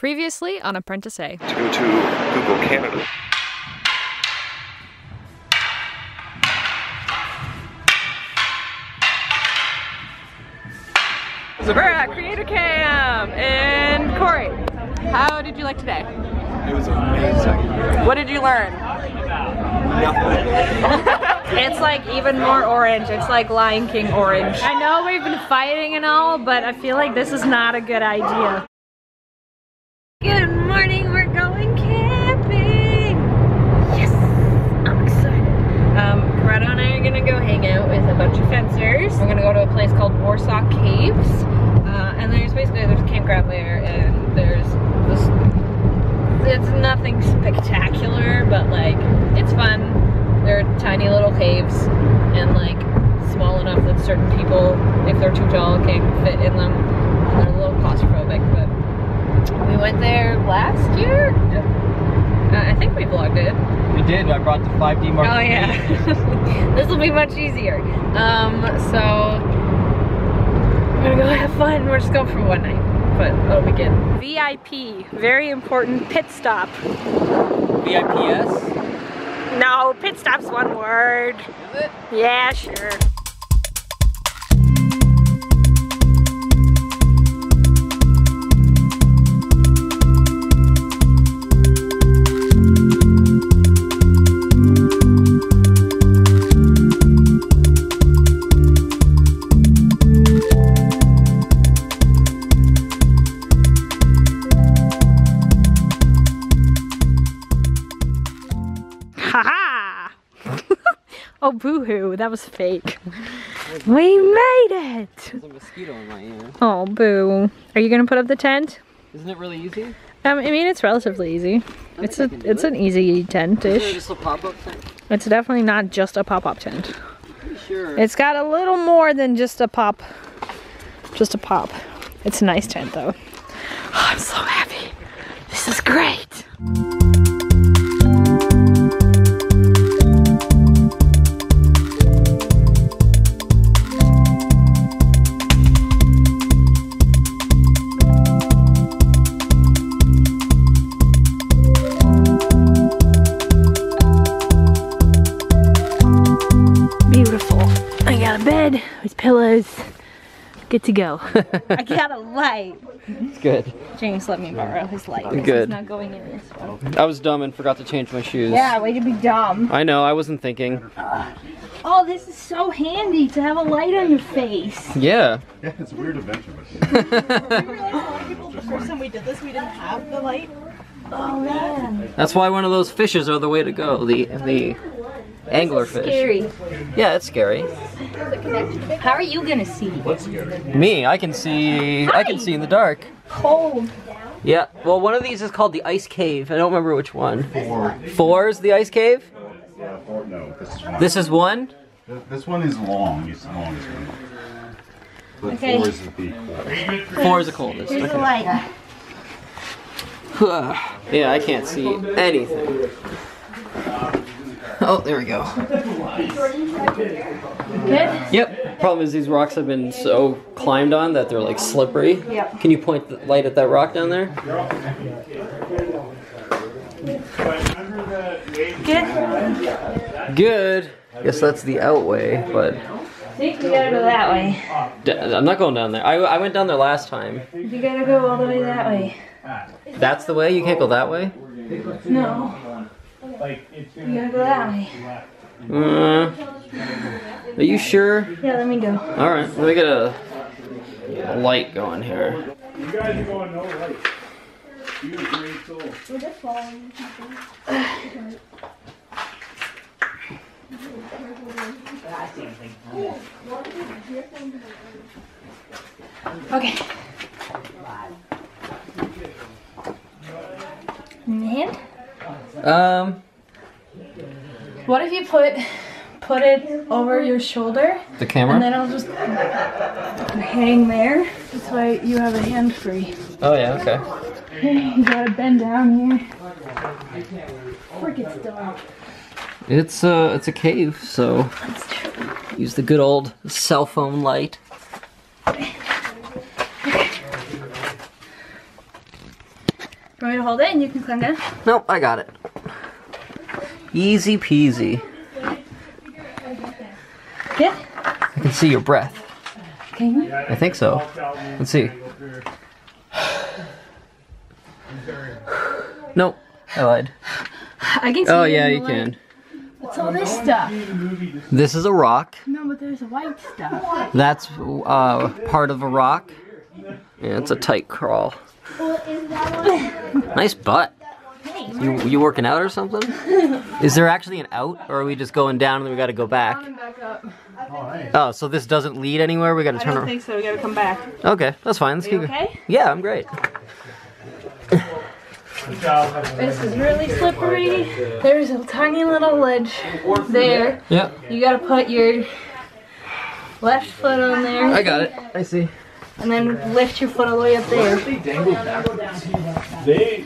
Previously on Apprentice A. Let's go to Google Canada. We're at Creator Cam and Corey. How did you like today? It was amazing. What did you learn? Nothing. It's like even more orange. It's like Lion King orange. I know we've been fighting and all, but I feel like this is not a good idea. Good morning, we're going camping! Yes! I'm excited. Corrado and I are gonna go hang out with a bunch of fencers. We're gonna go to a place called Warsaw Caves. And there's a campground there, and there's this, it's nothing spectacular, but like, it's fun. They're tiny little caves and like small enough that certain people, if they're too tall, can't fit in them. And they're a little claustrophobic, but we went there last year? I think we vlogged it. We did, I brought the 5D Mark. Oh yeah, this will be much easier. So we're gonna go have fun. We're just going for one night, but that'll be good. VIP, very important pit stop. VIPS? No, pit stop's one word. Is it? Yeah, sure. Oh, boo-hoo, that was fake. We made it! There's a mosquito in my ear. Oh, boo. Are you gonna put up the tent? Isn't it really easy? I mean, it's relatively easy. It's an easy tent-ish. Is it just a pop-up tent? It's definitely not just a pop-up tent. Sure. It's got a little more than just a pop. Just a pop. It's a nice tent, though. Oh, I'm so happy. This is great. With pillows, good to go. I got a light. It's good. James let me borrow his light. Good. He's not going in this one. I was dumb and forgot to change my shoes. Yeah, way to be dumb. I know, I wasn't thinking. Oh, this is so handy to have a light on your face. Yeah. Yeah, it's a weird adventure. I realized a lot of people, the first time we did this, we didn't have the light. Oh man. That's why one of those fishes are the way to go. The anglerfish. Scary. Yeah, it's scary. How are you gonna see? What's scary? Me, I can see. Hi. I can see in the dark. Cold. Yeah. Well, one of these is called the ice cave. I don't remember which one. Four is the ice cave. Yeah, four. No, this is one. This is one. This one is long. It's the longest one. But okay. Four is the coldest. Four is the coldest. Here's the light. Yeah, I can't see anything. Oh, there we go. Good? Yep. Problem is these rocks have been so climbed on that they're like slippery. Yep. Can you point the light at that rock down there? Good? Good. I guess that's the outway, but... See, you gotta go that way. I'm not going down there. I went down there last time. You gotta go all the way that way. That's the way? You can't go that way? No. Like, it's gonna, you gotta go that way. Are you sure? Yeah, let me go. Alright, let me get a light going here. You guys are going no light. You're a great soul. We're just following something. Okay. And? What if you put it over your shoulder? The camera? And then I'll just hang there. That's why you have a hand free. Oh yeah, okay. You gotta bend down here. Frick, it's dark. It's a cave, so use the good old cell phone light. Okay. You want me to hold it and you can climb down? Nope, I got it. Easy peasy. Yeah? I can see your breath. Can you? I think so. Let's see. Nope, I lied. I can see. Oh yeah, you can. What's all this stuff? This is a rock. No, but there's white stuff. That's part of a rock. Yeah, it's a tight crawl. Nice butt. You working out or something? Is there actually an out, or are we just going down and then we got to go back? Oh, so this doesn't lead anywhere? We got to turn around. I don't think so. We got to come back. Okay, that's fine. Let's keep going. Yeah, I'm great. This is really slippery. There's a tiny little ledge there. Yep. You got to put your left foot on there. I got it. I see. And then lift your foot all the way up there.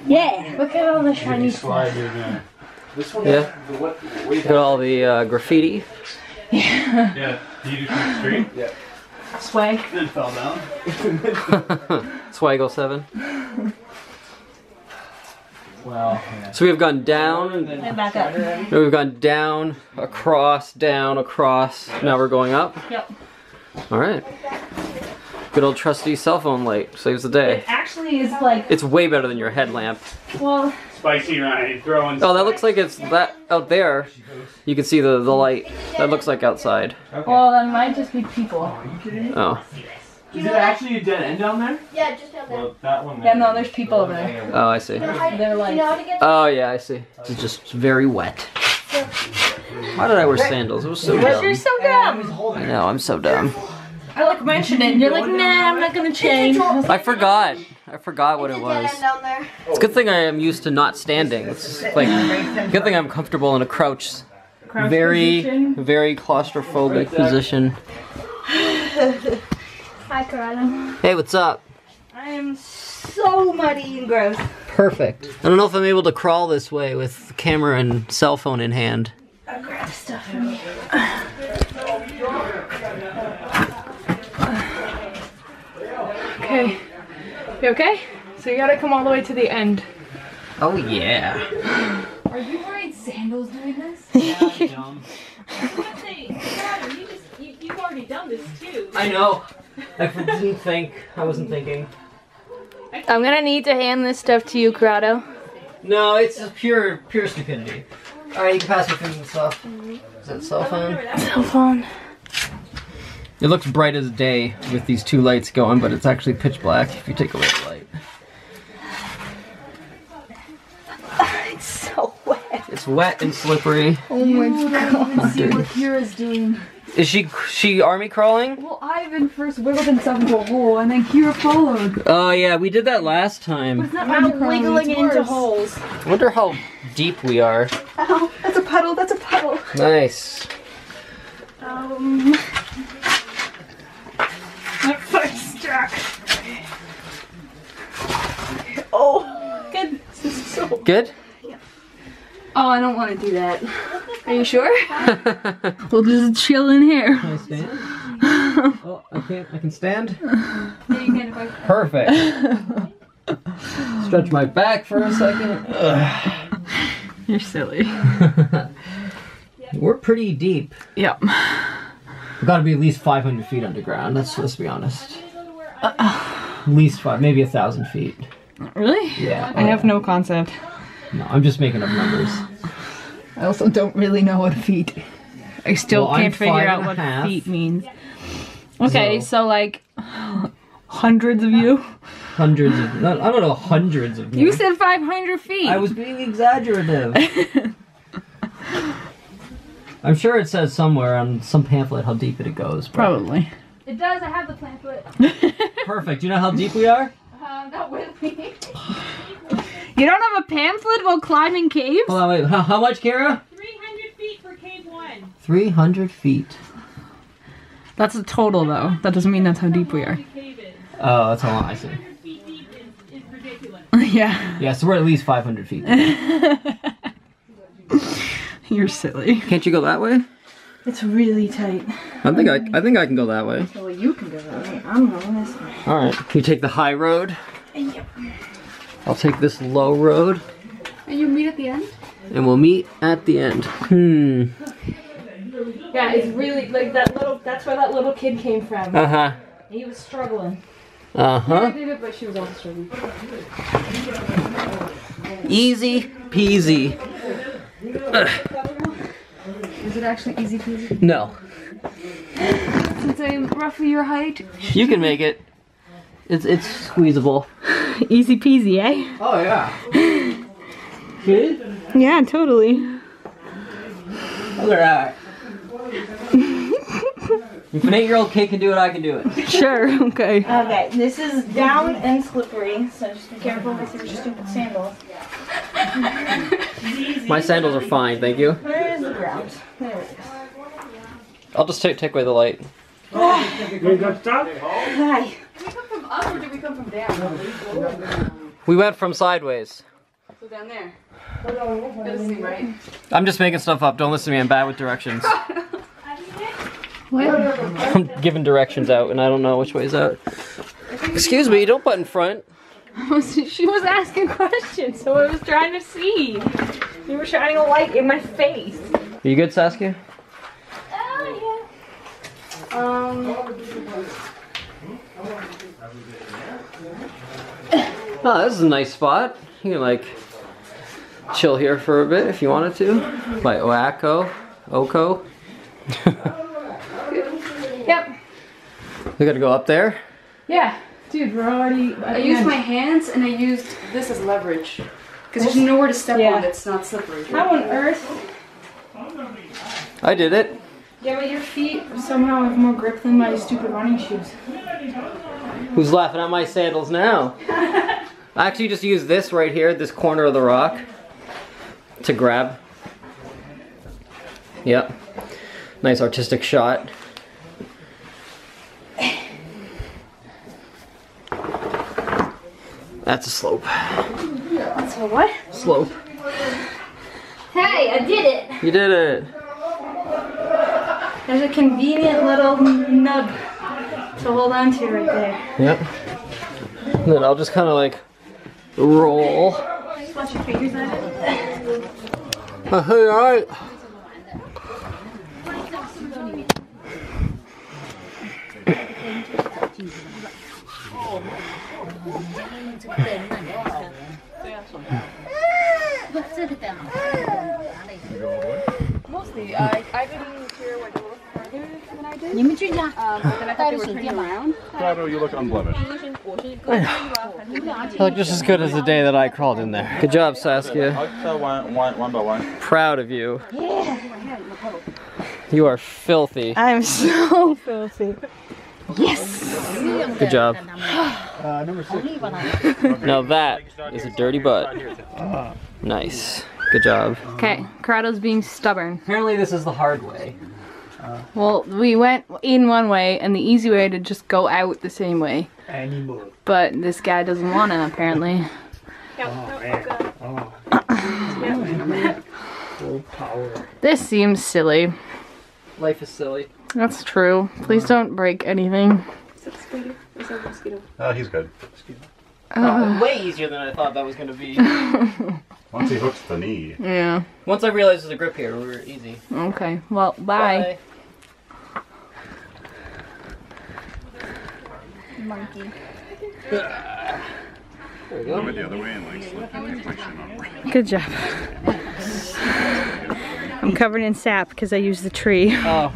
Yeah, look at all the shiny stuff. Yeah, look at all the graffiti. Yeah. Yeah. Do you do the street? Yeah. Swag. Then fell down. Swaggle 7. Wow. So we've gone down. And then back up. We've gone down, across, down, across. Now we're going up. Yep. All right. Good old trusty cell phone light saves the day. It actually is like. It's way better than your headlamp. Well. Spicy right, throwing. Oh, that looks like it's that out there. You can see the light. That looks like outside. Okay. Well, that might just be people. Oh, are you kidding? Oh. Is it actually a dead end down there? Yeah, just down there. Well, that one there. Yeah, no, there's people over there. Oh, I see. They're like. Oh yeah, I see. It's just very wet. Why did I wear sandals? It was so dumb. You're so dumb. I know, I'm so dumb. I like mentioned it, and you're like, nah, I'm not gonna change. I forgot what it was. It's a good thing I am used to not standing. It's like, good thing I'm comfortable in a crouch. Very, very claustrophobic position. Hi, Corrado. Hey, what's up? I am so muddy and gross. Perfect. I don't know if I'm able to crawl this way with the camera and cell phone in hand. I'll grab stuff from you. Okay. You okay? So you gotta come all the way to the end. Oh yeah. Are you wearing sandals doing this? Yeah, dumb. I was gonna say, Corrado, you've already done this too. I know. I didn't think. I wasn't thinking. I'm gonna need to hand this stuff to you, Corrado. No, it's just pure stupidity. All right, you can pass your fingers and stuff. Is that cell phone? Cell phone. It looks bright as day with these two lights going, but it's actually pitch black if you take away the light. It's so wet. It's wet and slippery. Oh my god. Let's see what Kira's doing. Is she army crawling? Well, Ivan first wiggled himself into a hole, and then Kira followed. Oh yeah, we did that last time. But it's not about wiggling into holes. I wonder how deep we are. Oh, that's a puddle, that's a puddle. Nice. My foot's stuck. Oh, good. This is so good? Yeah. Oh, I don't want to do that. Are you sure? We'll just chill in here. Can I stand? Oh, I can't. I can stand? Perfect. Stretch my back for a second. Ugh. You're silly. We're pretty deep. Yep. We've got to be at least 500 feet underground. Let's be honest. At least 5, maybe 1,000 feet. Really? Yeah. I have no concept. No, I'm just making up numbers. I also don't really know what feet. I still can't figure out what feet means. Okay, so like hundreds of you. Hundreds of. I don't know. Hundreds of. You said 500 feet. I was being exaggerative. I'm sure it says somewhere on some pamphlet how deep it goes. Probably. It does, I have the pamphlet. Perfect, you know how deep we are? Not really. You don't have a pamphlet while climbing caves? Hold on, wait, how much, Kira? 300 feet for cave 1. 300 feet. That's the total, though. That doesn't mean that's how deep we are. Oh, that's how long, I see. 300 feet deep is ridiculous. Yeah. Yeah, so we're at least 500 feet. You're silly. Can't you go that way? It's really tight. I think I can go that way. Well, you can go that way. I'm going this way. All right. Can you take the high road? Yep. I'll take this low road. And you'll meet at the end? And we'll meet at the end. Hmm. Yeah, it's really, like, that little, that's where that little kid came from. Uh-huh. And he was struggling. Uh-huh. Did it, but she was also struggling. Easy peasy. Is it actually easy peasy? No. Since I'm roughly your height. You can make it. It's squeezable. Easy peasy, eh? Oh, yeah. See? Yeah, totally. Look at that. If an 8-year-old kid can do it, I can do it. Sure, okay. Okay, this is down and slippery, so just be careful with your stupid sandals. My sandals are fine, thank you. Where is the ground? There it is. I'll just take away the light. Hi. Did we come from up or did we come from down? We went from sideways. So down there. Right. I'm just making stuff up. Don't listen to me. I'm bad with directions. What? I'm giving directions out and I don't know which way is out. Excuse me, don't butt in front. She was asking questions, so I was trying to see. You were shining a light in my face. Are you good, Saskia? Oh, yeah. Oh, this is a nice spot. You can, like, chill here for a bit if you wanted to. Like Oako, Oko. Yep. We gotta go up there? Yeah. Dude, we're already... I used my hands and I used this as leverage. Because there's nowhere to step on that's not slippery. How on earth? I did it. Yeah, but your feet somehow have more grip than my stupid running shoes. Who's laughing at my sandals now? I actually just used this right here, this corner of the rock, to grab. Yep. Nice artistic shot. That's a slope. That's a what? Slope. Hey, I did it! You did it! There's a convenient little nub to hold on to right there. Yep. And then I'll just kind of like roll. Just watch your fingers on it. I think you're right. Mostly, I didn't hear what they were further than I did. But then I thought they were turning around. Corrado, you look unblemished. I look just as good as the day that I crawled in there. Good job, Saskia. One by one. Proud of you. Yeah. You are filthy. I'm so filthy. Yes! Good job. Number 6. Now that is a dirty butt. Nice. Good job. Okay, Corrado's being stubborn. Apparently this is the hard way. Well, we went in one way, and the easy way to just go out the same way. But this guy doesn't want to, apparently. This seems silly. Life is silly. That's true. Please don't break anything. Is that mosquito? Is that mosquito? He's good. Way easier than I thought that was going to be. Once he hooks the knee. Yeah. Once I realized there's a grip here, we were easy. Okay. Well, bye. Monkey. There we go. I went the other way and like slipped in the inflection on. Good job. I'm covered in sap because I used the tree. Oh.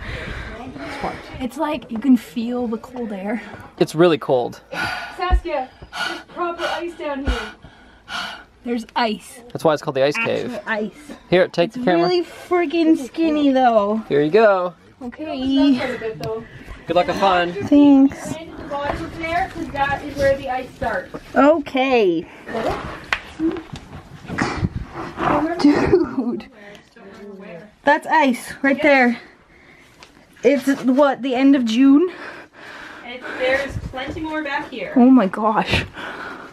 It's like you can feel the cold air. It's really cold. Saskia, there's proper ice down here. There's ice. That's why it's called the ice cave. Ice. Here, take the camera. It's really freaking skinny though. Here you go. Okay. Good luck and fun. Thanks. That is where the ice starts. Okay. Dude. That's ice right there. It's, what, the end of June? And there's plenty more back here. Oh my gosh.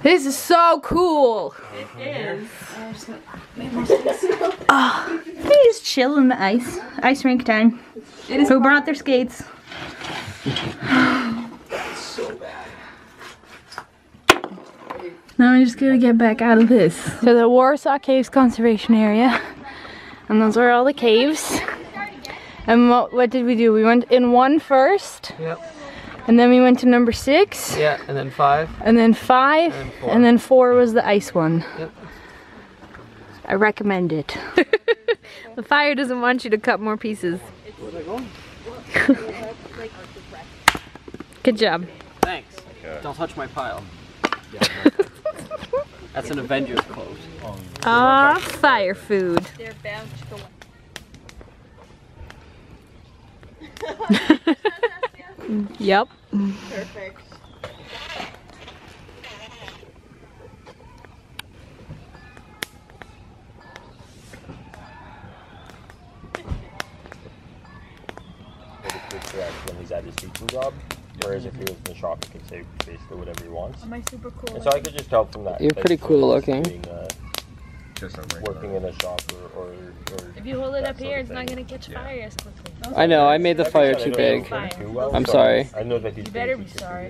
This is so cool. It is. They just chill in the ice. Ice rink time. Who brought their skates? That's so bad. Now I just gotta get back out of this. So the Warsaw Caves Conservation Area. And those were all the caves. And what did we do? We went in one first. Yep. And then we went to number 6. Yeah, and then 5. And then 5. And then 4, was the ice one. Yep. I recommend it. The fire doesn't want you to cut more pieces. Good job. Thanks. Okay. Don't touch my pile. That's an Avengers quote. Ah, fire food. They're bound to go. Yep. Perfect. When he's at his teaching job, whereas if he was in the shop, he could say basically whatever he wants. Am I super cool? And so I could just tell from that. You're pretty cool looking. Being, just working in a shop or if you hold it up here, it's not going to catch fire as quickly. I know, I made the fire too big. I'm sorry. I know that you better be sorry.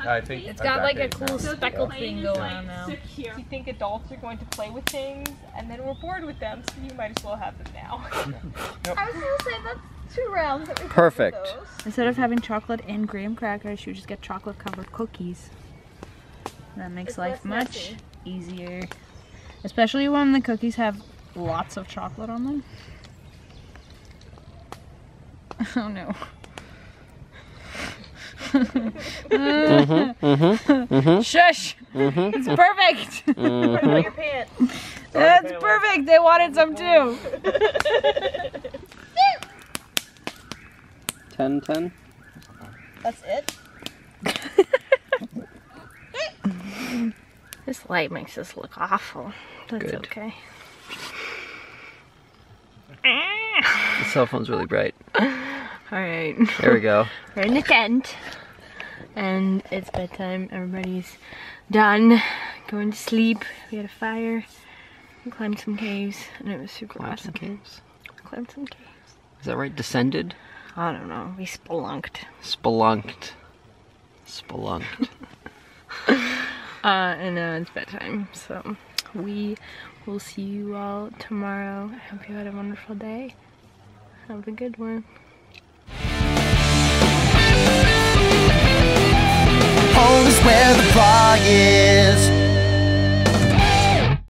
I think it's got like a cool speckled thing going on now. You think adults are going to play with things, and then we're bored with them, so you might as well have them now. I was going to say, that's 2 rounds. Perfect. Instead of having chocolate and graham crackers, you just get chocolate-covered cookies. That makes life much easier. Especially when the cookies have lots of chocolate on them. Oh no. Shush! It's perfect! Put your pants. That's perfect! They wanted some too! 10-10? That's it? This light makes us look awful. That's good. Okay. The cell phone's really bright. Alright. There we go. We're in the tent. And it's bedtime. Everybody's done. Going to sleep. We had a fire. We climbed some caves. And it was super awesome. Climbed some caves. Is that right? Descended? I don't know. We spelunked. Spelunked. And now it's bedtime, so we will see you all tomorrow. I hope you had a wonderful day. Have a good one. Always where the bar is.